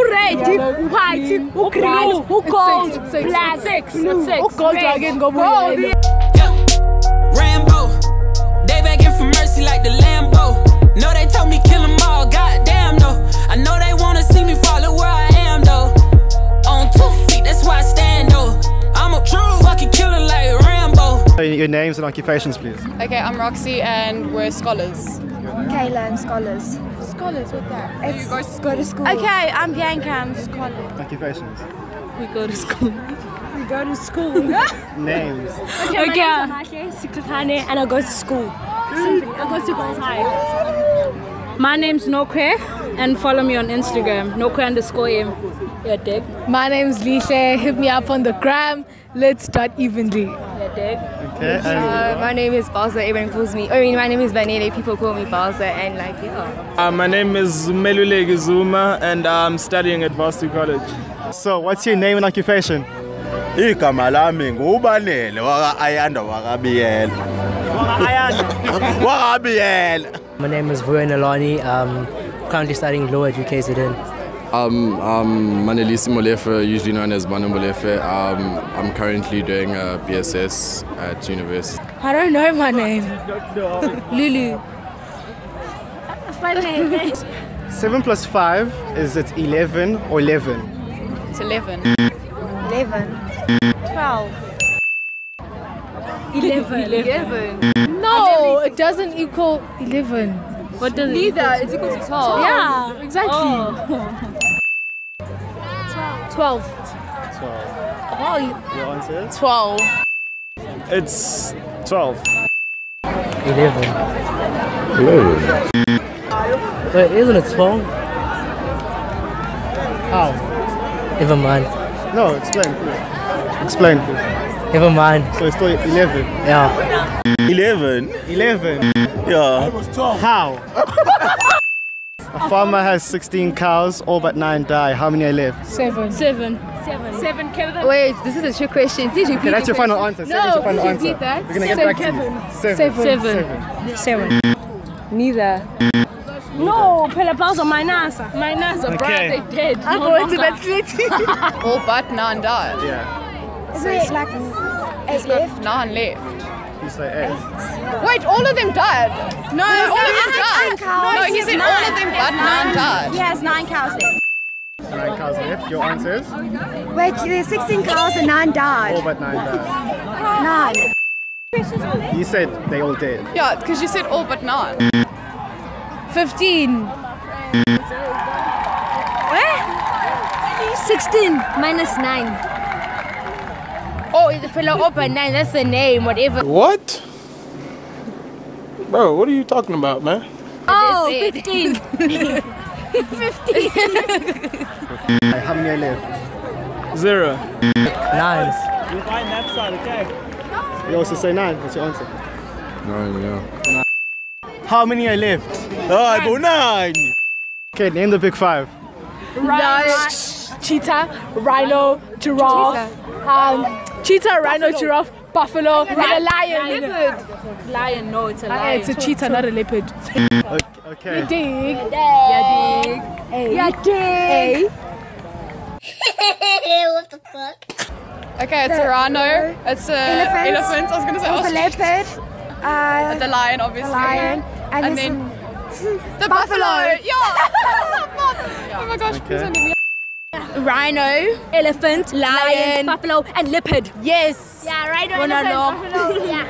who red, white, who green, who gold, black, blue, who gold dragon, go blue. Rambo, they begging for mercy like the Lambo. No, they told me kill them all, goddamn though. I know they wanna see me follow where I am though. On 2 feet, that's why I stand though. I'm a true fucking killer like Rambo. Your names and occupations, please. Okay, I'm Roxy and we're scholars. Kayla and scholars. Scholars, what's that? It's so you guys go to school. Okay, I'm Bianca, I'm scholars. Occupations. We go to school. We go to school. Names. Okay, my name's Amake, and I go to school. I go to Girls High. My name's Nokwe, and follow me on Instagram. Nokwe_M. Yeah, dig. My name's Lise. Hit me up on the gram. Let's start evenly. Yeah, dig. Okay, my name is Bowser, everyone calls me, my name is Banele, people call me Bowser, and like, yeah. My name is Melule Gizuma, and I'm studying at Varsity College. So, what's your name and occupation? Igama lami nguBanele waka Ayanda waka Bianca. Waka Ayanda? Waka Bianca. My name is Vuen Alani, I'm currently studying law at UKZN. I'm Manelisi Molefe, usually known as Manu Molefe. I'm currently doing a BSS at university. I don't know my name. Lulu. My name. 7 plus 5 is it 11 or 11? It's 11. 11. 12. 11. 11. No, it doesn't equal 11. What does it equal? Neither. It's equal to 12. Yeah, exactly. Oh. 12. 12. Oh, your answer is? 12. It's 12. 11. 11. Wait, isn't it 12? How? Never mind. No, explain. Please. Explain. Please. Never mind. So it's still 11. Yeah. 11. 11. Yeah. It was 12. How? A farmer has 16 cows, all but 9 die. How many are left? 7. 7. 7. 7, Kevin. Wait, this is a trick question. Please repeat. Okay, that's your final answer. No, your final answer. Repeat that. We're going to get back to you. 7. 7. 7. 7. 7. Neither. No, Pelapazo, my NASA, okay. Bruh, they dead. I'm going to that city. All but 9 die. Yeah. Is it like 8 left? 9 left. You say 8. Wait, all of them died. No, all of them died. No, he said all of them but 9 died. He has 9 cows left. 9 cows left. Your answer is? Wait, there's 16 cows and 9 died. All but 9 died. 9. You said they all dead. Yeah, because you said all but 9. 15. What? 16 minus 9. Oh, it's a fellow up at 9, that's the name, whatever. What? Bro, what are you talking about, man? Oh, 15. 15. How many are left? 0. 9. You'll find that side, okay? You also say 9, what's your answer? 9, yeah. 9. How many are left? I go 9. Okay, name the big 5. Cheetah, rhino, giraffe. Cheetah, rhino, giraffe, buffalo, and a lion. Leopard. Lion, no, it's a lion. It's a cheetah, not a leopard. Okay. You dig. You dig. What the fuck? Okay, it's a rhino. It's a elephant. I was gonna say a leopard. The lion, obviously. The lion. And then the buffalo. Yeah. Oh my gosh. Okay. Rhino, elephant, lion, buffalo, and leopard. Yes. Yeah, rhino, elephant, buffalo. Yeah.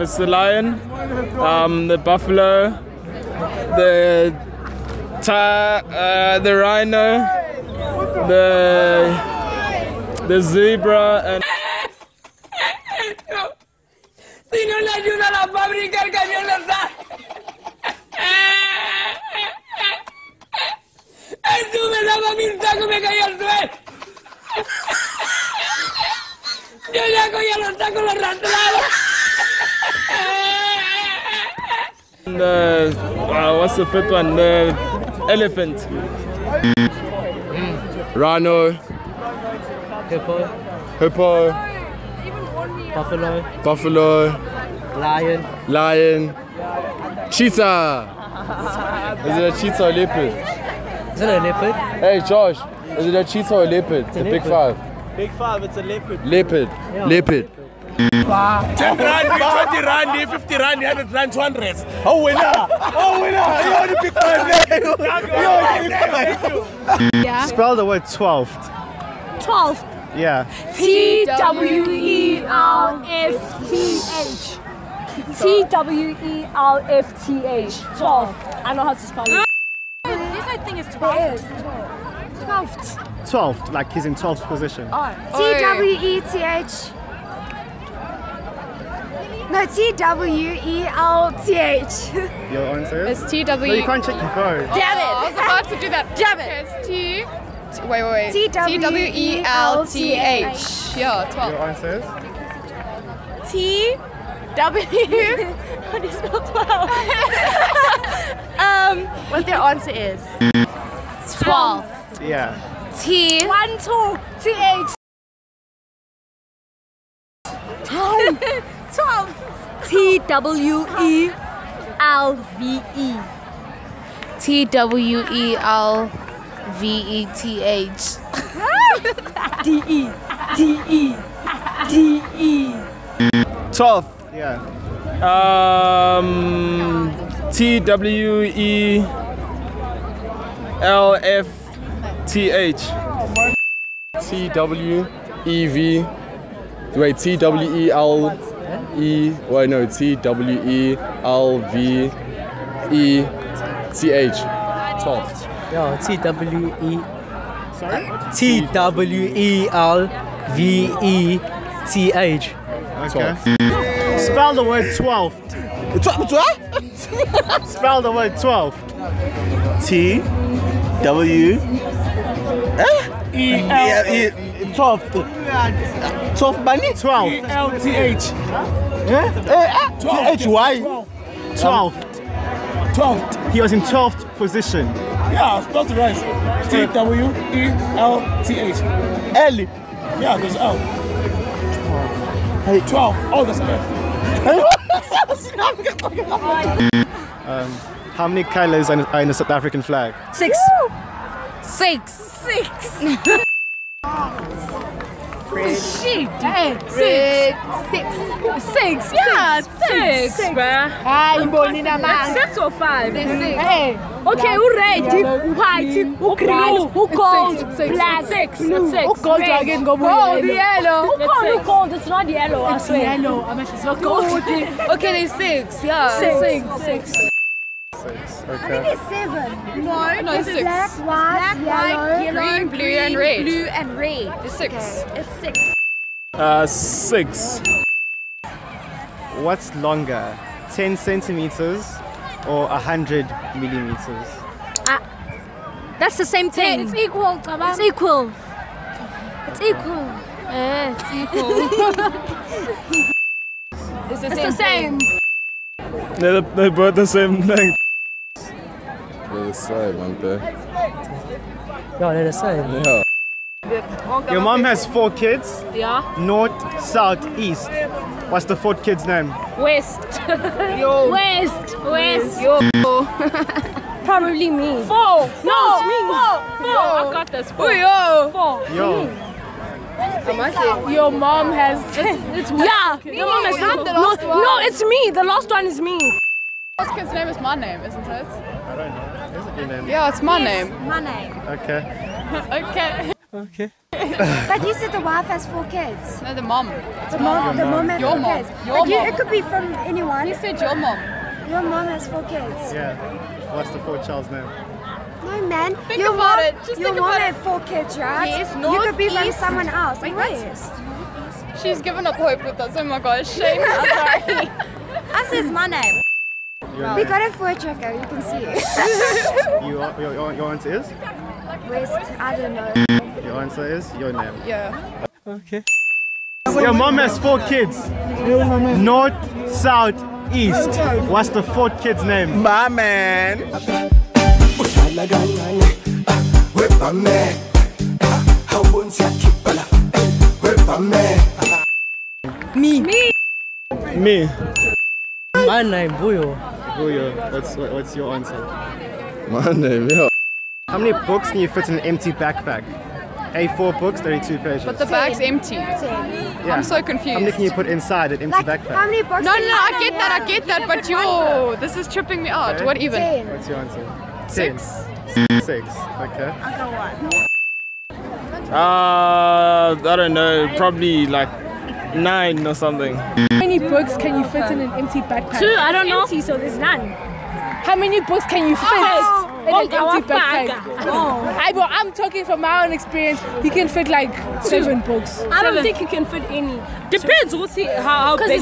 It's the lion, the buffalo, the rhino, the zebra, and. Si no le ayuda a fabricar cañones. And what's the fifth one? The elephant. Rhino. Hippo. Buffalo. Lion. Cheetah. Is it a cheetah or leopard? Is it a leopard? Hey Josh, is it a cheetah or a leopard? The big five. Big five, it's a leopard. Leopard. Yeah. Leopid. 10 rand, 20 rand, 50 rand, 100 rand, 200. Oh winner! Oh winner! You want to pick five? Yeah. Spell the word 12th. 12th. Yeah. TWELFTH. TWELFTH. 12. I know how to spell it. This I think is 12th. 12th. 12th, like he's in 12th position. TWETH. No, TWELTH. Your answer is? It's TW. No, you can't check your phone. Damn it! I was about to do that. Damn it! It's T. Wait, wait, wait. TWELTH. Yeah, 12. Your answer is? TW. How do you spell 12? What their answer is? 12. Yeah. T. 1, 2, TH. 12. TWELVE. TWELVETH. DE. DE. DE. 12. Yeah. TWELFTH. TWEV. Wait, TWELE. Wait, no, TWELVETH. 12. Yeah, TWE. Sorry? TWELVETH. Okay. Spell the word 12th. 12th? Spell the word 12th. TWELVE. 12th. 12 bunny? 12. ELTH. THY. 12th. 12th. He was in 12th position. Yeah, spell the right. TWELTH. L. Yeah, there's L. 12. Oh, that's F. How many Kaylas are in the South African flag? 6. Woo! 6. Red. Shit. Hey, six. Yeah, six, bruh. I'm born in a man. 6 or 5. Hey. Okay, who red? Who white? Who green? Who gold? Black. 6. Who gold dragon? Go blue. Yellow. Who gold? It's not yellow. It's yellow. I'm actually so gold. Okay, there's 6. Yeah. 6. Okay. I think it's 7. No, it's 6. Black, white, yellow, blue and red. It's 6. Okay. It's 6. 6. What's longer, 10 centimeters or 100 millimeters? That's the same thing. It's equal. It's equal. It's equal. It's the same. They're both the same thing. They're the same, aren't they? No, they're the same. Yeah. Your mom has 4 kids. Yeah. North, south, east. What's the 4th kid's name? West. Yo. West. Yo. Probably me. 4. No, it's me. 4. Yo. I got this. 4. Yo. 4. Yo. Your mom has. It's yeah. Your mom has not the last one. No, it's me. The last one is me. This kid's name is my name, isn't it? I don't know. Name? Yeah, it's my name. My name. Okay. Okay. But you said the wife has 4 kids. No, the mom. The mom has 4 kids. Your mom. It could be from anyone. You said your mom. Your mom has 4 kids. Yeah. What's the 4th child's name? No, man. Think your about mom, it. Just your think mom about had it. 4 kids, right? Yes. You could be from someone else. Wait, what? She's given up hope with us. Oh my gosh. Shame. I'm sorry. Us is my name. We got a 4 tracker, you can see it. Your answer is? West, I don't know. Your answer is your name? Yeah. Okay. Your mom has 4 kids. North, south, east. What's the 4th kid's name? My man. Me. My name, Buyo. What's your answer? My name, yeah. How many books can you fit in an empty backpack? A4 books, 32 pages. But the bag's empty. 10. Yeah. I'm so confused. How many can you put inside an empty backpack? How many books? No, I get that, but yo, this is tripping me out. Okay. What even? 10. What's your answer? 10. 6. Okay. I got one. I don't know, probably like 9 or something. How many books can you fit in an empty backpack? 2, I don't know. Empty, so there's none. How many books can you fit in an empty backpack? I'm talking from my own experience, you can fit like 7 books. I don't think you can fit any. Depends, we'll see how big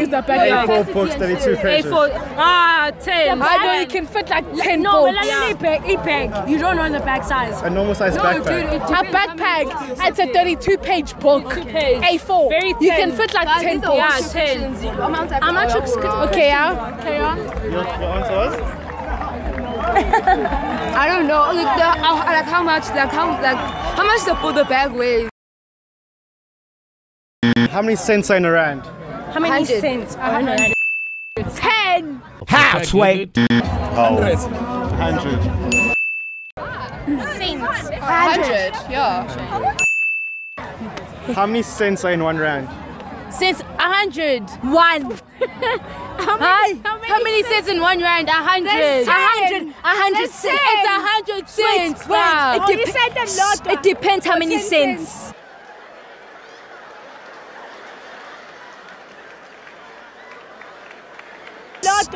is the backpack. A4 books, 32 pages. A4, 10. I know you can fit like 10 books. No, like a bag. You don't know the bag size. A normal size backpack. Dude, a backpack, it's a 32-page book. A4. You can fit like 10 books. Yeah, 10. I'm not sure. Okay, yeah. Okay, your answer was? I don't know. Like how much the bag weighs? How many cents are in a rand? How many 100. Cents? 100. 10. Half weight. 100. 100. Yeah. How many cents are in 1 rand? Cents 100. 1. How many cents in 1 rand? 100. 100 cents. It's 100 cents. Wow. You said a lot. It depends how many cents.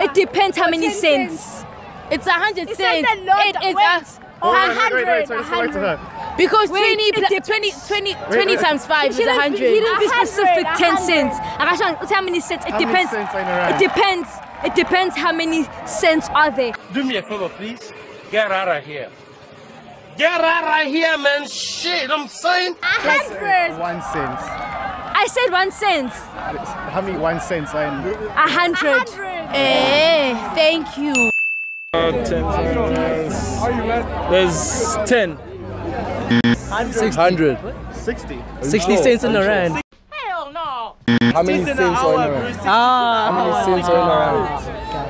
It depends how many cents. It's 100 cents. It is 100. Because 20 times 5 is 100. He didn't be specific 10 cents. How many cents? It depends. It depends how many cents are there. Do me a favor, please. Get out of here. Get out of here, man. Shit, I'm saying. 100. 1 cent. I said 1 cent. How many 1 cent are in? 100. Eh, thank you. 10. There's 10. 100. 60. 60 cents in a rand. Hell no. How many cents are in a rand? How many cents are in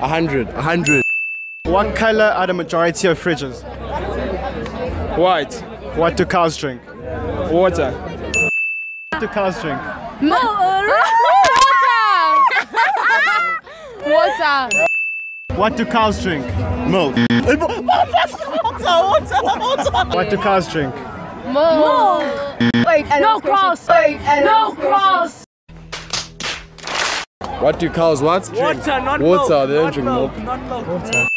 a rand? 100. What color are the majority of fridges? White. What do cows drink? Water. What do cows drink? Water. What do cows drink? Milk. Water. What do cows drink? Milk. No cross. No cross. What do cows drink? Water, not milk. Water, they don't drink milk. Water.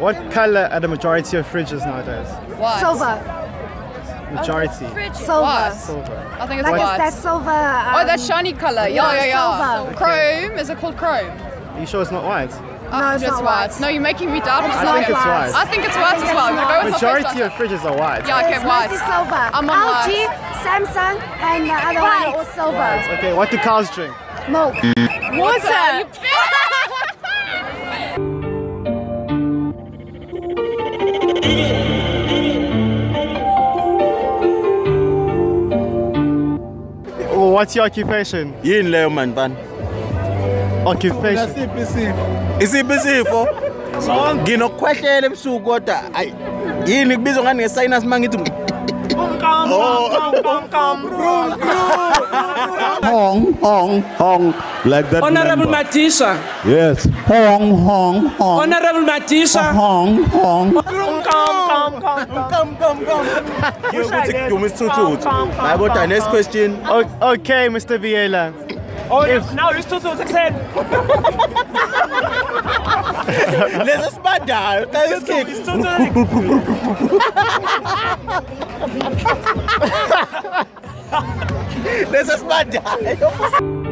What color are the majority of fridges nowadays? What? Silver. Majority. Silver. I think it's like white. That silver. Oh, that shiny color. Yeah. Silver. Chrome. Is it called chrome? Are you sure it's not white? No, it's white. No, you're making me doubt. I think it's white. I think it's white as well. Majority of fridges are white. Yeah, okay, white. Silver. I'm on white. LG, Samsung, and the other one are all silver. White. Okay, what do cows drink? Milk. Water. Well, what's your occupation? You're in Leoman, man. Occupation. Is it busy for? You know, question him so good. You need busy on your sinus man. Hong, hong, hong. Like that. Honorable Matisa. Yes. Hong, hong, hong. Honorable Matisa. Hong, hong. Come. Next question. Okay, Mr. Biela. Oh, now you're supposed to say. Let's spat down. Let's kick. Let's spat down.